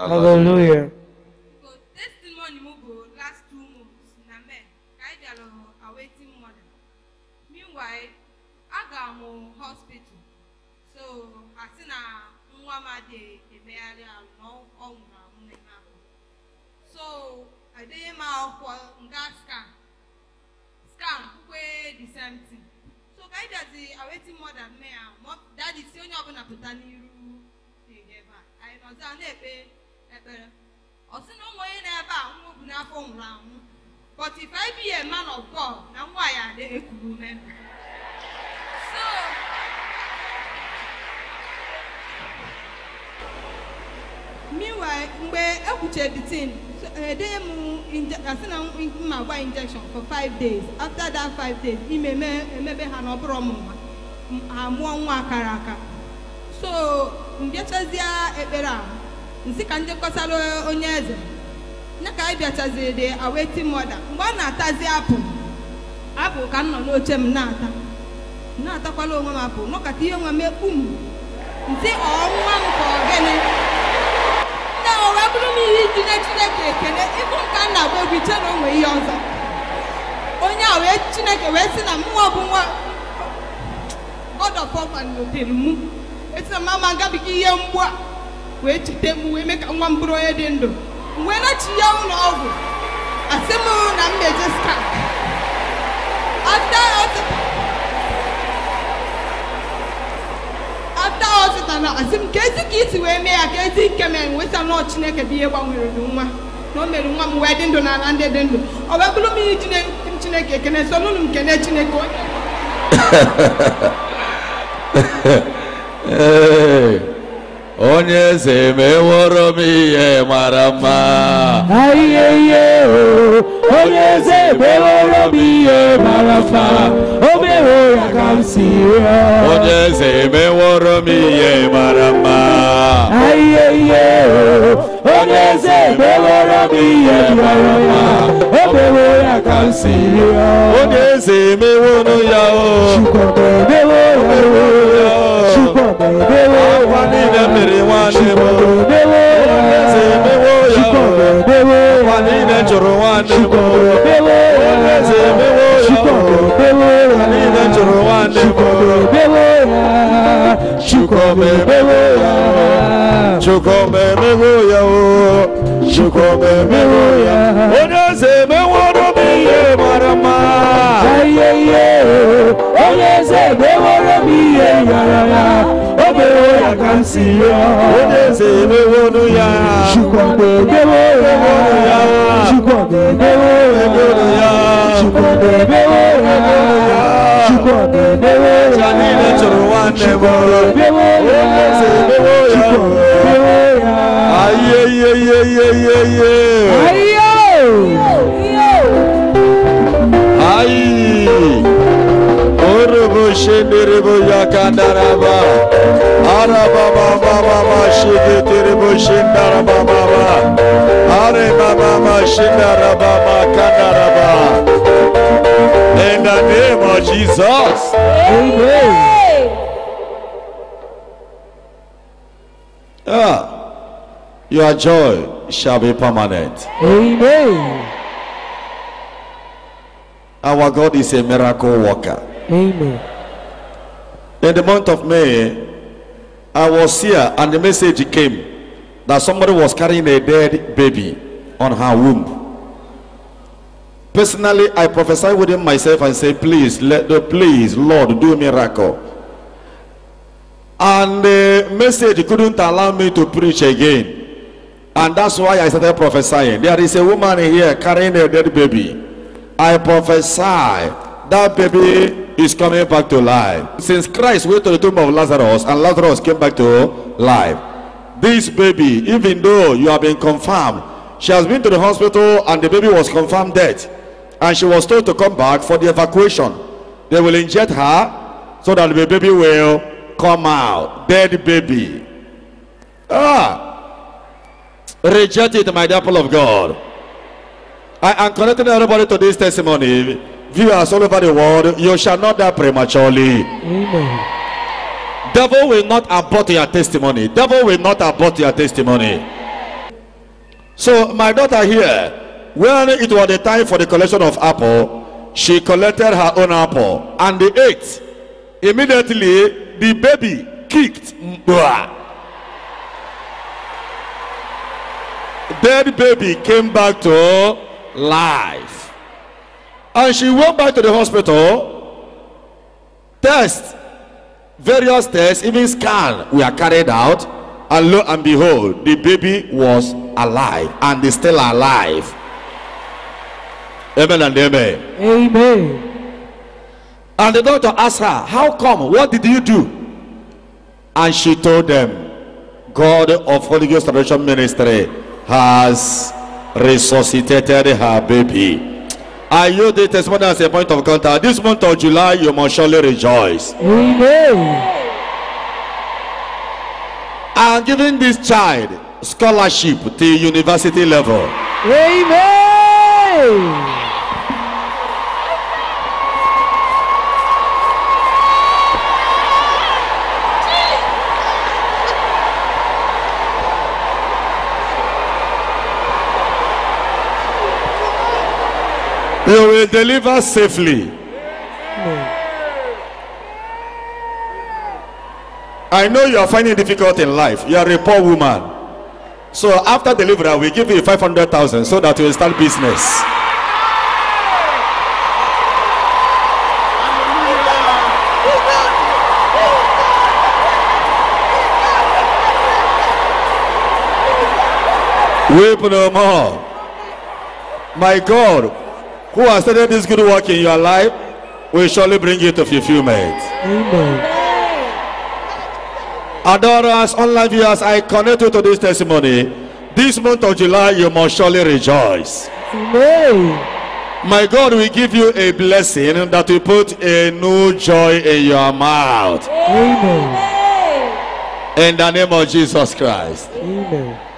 Hallelujah. Testimony last 2 months. Amen. I awaiting mother. Meanwhile, I got hospital. So I seen a woman day all. So I did my scan where the same thing. So I just awaiting mother. That is the only one to I was on a but if I be a man of God, now why are they a woman? So, meanwhile, where I would check the thing, I my one injection for 5 days. After that 5 days, he may maybe have no problem. I'm one caraka. So, get us there. Nsikanje kosalo Onyeze naka ibia chaze de awaiting mother ngwa na atazi apu ka nno no chem na ata kwala onwe ma apu no ka ti onwe me pum nti onwa nko gene na o wa bulu mi hi chine kekene ibu nka na go bi che no nwe ihe ọzọ onye a we chine ke we si na mwo bu nwa odo papa no tenu etina mama ga bi ki ye mgbu a we chite mu we make nwa mburu onye dị ndụ mgbe na chi ya ụlọ ọgwụ asị m na m meje scan after hospital na asị m ka ezi ka isi wee mee ya ka ezi nke mee nweta na Chineke bụ ihe gbanwere nwa na o mere nwa m wee dị ndụ na ala ndị dị ndụ ọ wee bụrụ m ihe ji na Chineke ekene so nụnụ m kene Chineke onye Onyeze meworo miye marama. Ayeye o. Onyeze meworo miye marama. Omewo yakamsiwa. Onyeze meworo miye marama. Ayeye o. Onyeze meworo miye marama. Omewo yakamsiwa. Onyeze mewono yao. Shukoto mewo. In the name of Jesus. Amen. Ah, your joy shall be permanent. Amen. Our God is a miracle worker. Amen. In the month of May, I was here and the message came that somebody was carrying a dead baby on her womb. Personally, I prophesied within myself and said, please, please, Lord, do a miracle. And the message couldn't allow me to preach again. And that's why I started prophesying. There is a woman here carrying a dead baby. I prophesy that baby is coming back to life. Since Christ went to the tomb of Lazarus and Lazarus came back to life, this baby, even though you have been confirmed, she has been to the hospital and the baby was confirmed dead. And she was told to come back for the evacuation. They will inject her so that the baby will come out. Dead baby. Ah! Reject it, my people of God. I am connecting everybody to this testimony. Viewers all over the world, you shall not die prematurely. Amen. Devil will not abort your testimony. Devil will not abort your testimony. So my daughter here, when it was the time for the collection of apple, she collected her own apple and they ate. Immediately the baby kicked. Dead baby came back to life, and she went back to the hospital. Tests, various tests, even scan were carried out, and lo and behold, the baby was alive, and is still alive. Amen and amen. Amen. And the doctor asked her, "How come? What did you do?" And she told them, "God of Holy Ghost Adoration Ministry has resuscitated her baby." I use this testimony as a point of contact. This month of July, you must surely rejoice. Amen. I'm giving this child scholarship to university level. Amen. You will deliver safely. I know you are finding it difficult in life. You are a poor woman. So after delivery, we give you 500,000 so that you will start business. Weep no more. My God, who has started this good work in your life will surely bring you to fulfillment. Amen. Adorers, online viewers, I connect you to this testimony. This month of July, you must surely rejoice. Amen. My God will give you a blessing that will put a new joy in your mouth. Amen. In the name of Jesus Christ. Amen.